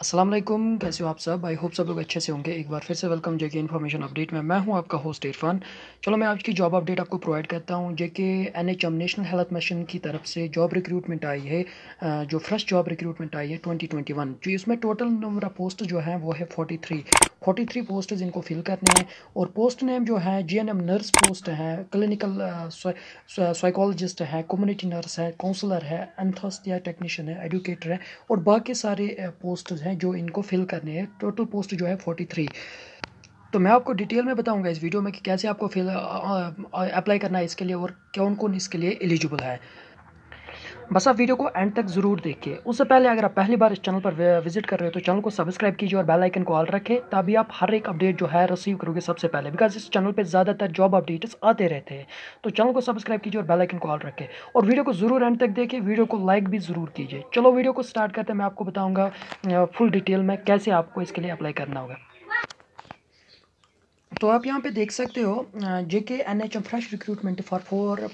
अस्सलाम वालेकुम, कैसे हो आप सब। आई होप सब लोग अच्छे से होंगे। एक बार फिर से वेलकम जेके इन्फॉर्मेशन अपडेट में। मैं हूं आपका होस्ट इरफान। चलो मैं आज की जॉब अपडेट आपको प्रोवाइड करता हूं। JK NHM national health mission की तरफ से जॉब रिक्रूटमेंट आई है, जो फ्रेश जॉब रिक्रूटमेंट आई है 2021। जो इसमें टोटल नंबर ऑफ पोस्ट जो है वो है 43 पोस्ट इनको फिल करने हैं। और पोस्ट नेम जो है जीएनएम नर्स पोस्ट है, क्लिनिकल साइकोलॉजिस्ट है, कम्युनिटी नर्स है, काउंसलर है, एनेस्थीसिया टेक्नीशियन है, एजुकेटर है और बाकी सारे पोस्ट हैं जो इनको फिल करने हैं। टोटल पोस्ट जो है 43। तो मैं आपको डिटेल में बताऊंगा इस वीडियो में कि कैसे आपको अप्लाई करना है इसके लिए और कौन कौन इसके लिए एलिजिबल है। बस आप वीडियो को एंड तक ज़रूर देखिए। उससे पहले अगर आप पहली बार इस चैनल पर विजिट कर रहे हो तो चैनल को सब्सक्राइब कीजिए और बेल आइकन को ऑल रखें, तभी आप हर एक अपडेट जो है रिसीव करोगे सबसे पहले। बिकॉज इस चैनल पे ज़्यादातर जॉब अपडेट्स आते रहते हैं। तो चैनल को सब्सक्राइब कीजिए और बेल आइकन को ऑल रखें और वीडियो को ज़रूर एंड तक देखिए। वीडियो को लाइक भी ज़रूर कीजिए। चलो वीडियो को स्टार्ट करते हैं। मैं आपको बताऊँगा फुल डिटेल में कैसे आपको इसके लिए अप्लाई करना होगा। तो आप यहाँ पे देख सकते हो JK NHM fresh recruitment for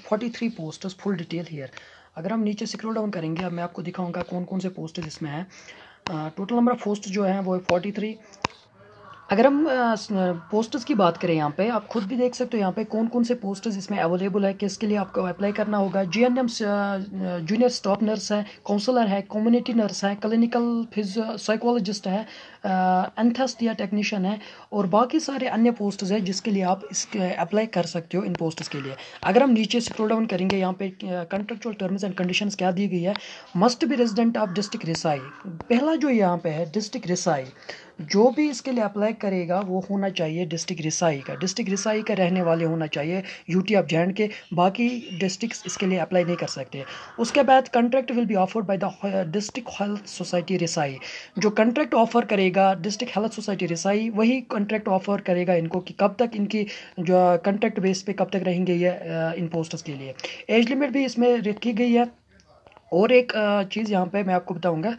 43 posts, full detail here. अगर हम नीचे स्क्रॉल डाउन करेंगे, अब मैं आपको दिखाऊंगा कौन कौन से पोस्ट इसमें हैं। टोटल नंबर ऑफ पोस्ट जो है वो है 43। अगर हम पोस्ट्स की बात करें, यहाँ पे आप खुद भी देख सकते हो यहाँ पे कौन कौन से पोस्ट्स इसमें अवेलेबल है, किसके लिए आपको अप्लाई करना होगा। जीएनएम जूनियर स्टाफ नर्स है, काउंसलर है, कम्युनिटी नर्स है, क्लिनिकल साइकोलॉजिस्ट है, एनेस्थीसिया टेक्नीशियन है और बाकी सारे अन्य पोस्ट्स हैं जिसके लिए आप इसके अप्लाई कर सकते हो इन पोस्ट्स के लिए। अगर हम नीचे स्क्रॉल डाउन करेंगे, यहाँ पे कॉन्ट्रैक्चुअल टर्म्स एंड कंडीशंस क्या दी गई है। Must be resident of district Reasi, पहला जो यहाँ पे है डिस्ट्रिक्ट रिसाई, जो भी इसके लिए अप्लाई करेगा वो होना चाहिए डिस्ट्रिक्ट रिसाई का रहने वाले होना चाहिए, यूटी ऑफ J&K। बाकी डिस्ट्रिक्ट्स इसके लिए अप्लाई नहीं कर सकते। उसके बाद contract will be offered by the district health society Reasi, जो कंट्रैक्ट ऑफर करेगा डिस्ट्रिक्ट हेल्थ सोसाइटी रिसाई वही कंट्रैक्ट ऑफर करेगा इनको कि कब तक इनकी जो कंट्रैक्ट बेस पे कब तक रहेंगे ये इन पोस्ट्स के लिए। एज लिमिट भी इसमें रखी गई है। और एक चीज़ यहाँ पर मैं आपको बताऊँगा,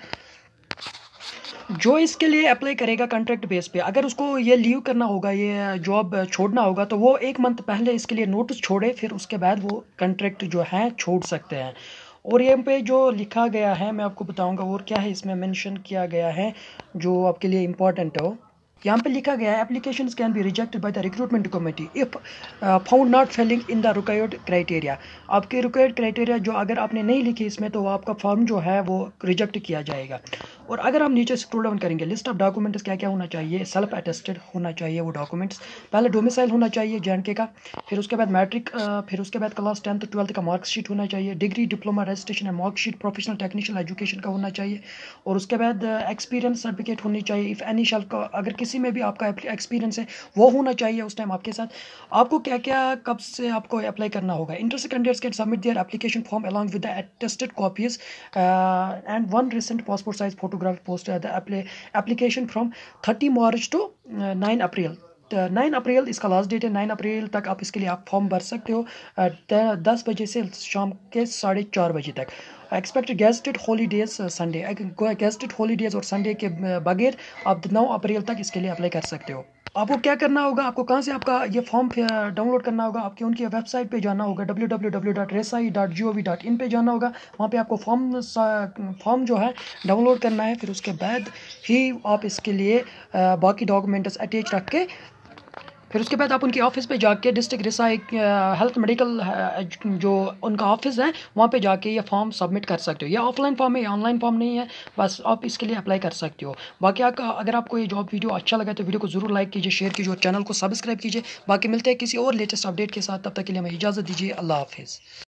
जो इसके लिए अप्लाई करेगा कंट्रैक्ट बेस पे, अगर उसको ये लीव करना होगा, ये जॉब छोड़ना होगा, तो वो 1 मंथ पहले इसके लिए नोटिस छोड़े, फिर उसके बाद वो कंट्रैक्ट जो है छोड़ सकते हैं। और यहाँ पे जो लिखा गया है मैं आपको बताऊंगा और क्या है इसमें मेंशन किया गया है जो आपके लिए इम्पॉर्टेंट हो। यहाँ पे लिखा गया है applications can be rejected by the recruitment committee if found not failing in the required criteria. आपके रिक्वायर्ड क्राइटेरिया जो अगर आपने नहीं लिखी इसमें, तो आपका फॉर्म जो है वो रिजेक्ट किया जाएगा। और अगर हम नीचे स्क्रॉल डाउन करेंगे, लिस्ट ऑफ डॉक्यूमेंट्स क्या क्या होना चाहिए। सेल्फ अटेस्टेड होना चाहिए वो डॉक्यूमेंट्स। पहले डोमिसाइल होना चाहिए J&K का, फिर उसके बाद मैट्रिक, फिर उसके बाद क्लास 10th 12th का मार्कशीट होना चाहिए। Degree, diploma, registration and marksheet professional technical education का होना चाहिए। और उसके बाद एक्सपीरियंस सर्टिफिकेट होनी चाहिए। इफ़ एनी शैल का, अगर किसी में भी आपका एक्सपीरियंस है वो होना चाहिए उस टाइम आपके साथ। आपको क्या क्या, कब से आपको अप्लाई करना होगा। Interested candidates can submit their application form along with the attested copies and 1 recent passport size photograph post the application from 30 March to 9 April. 9 April इसका लास्ट डेट है। 9 अप्रैल तक आप इसके लिए आप फॉर्म भर सकते हो 10 बजे से शाम के 4:30 बजे तक। Expected gazetted holidays Sunday, gazetted holidays और संडे के बगैर आप 9 अप्रैल तक इसके लिए अप्लाई कर सकते हो। आपको क्या करना होगा, आपको कहाँ से आपका ये फॉर्म डाउनलोड करना होगा। आपकी उनकी वेबसाइट पे जाना होगा www.rais.gov.in पे जाना होगा। वहाँ पे आपको फॉर्म जो है डाउनलोड करना है, फिर उसके बाद ही आप इसके लिए बाकी डॉक्यूमेंट्स अटैच रख के, फिर उसके बाद आप उनकी ऑफिस पे जाके डिस्ट्रिक्ट रिसाई हेल्थ मेडिकल जो उनका ऑफिस है वहाँ पे जाके ये फॉर्म सबमिट कर सकते हो। ये ऑफलाइन फॉर्म है, ऑनलाइन फॉर्म नहीं है, बस आप इसके लिए अप्लाई कर सकते हो। बाकी अगर आपको ये जॉब वीडियो अच्छा लगा तो वीडियो को ज़रूर लाइक कीजिए, शेयर कीजिए और चैनल को सब्सक्राइब कीजिए। बाकी मिलते हैं किसी और लेटेस्ट अपडेट के साथ, तब तक के लिए हमें इजाज़त दीजिए। अल्लाह हाफिज़।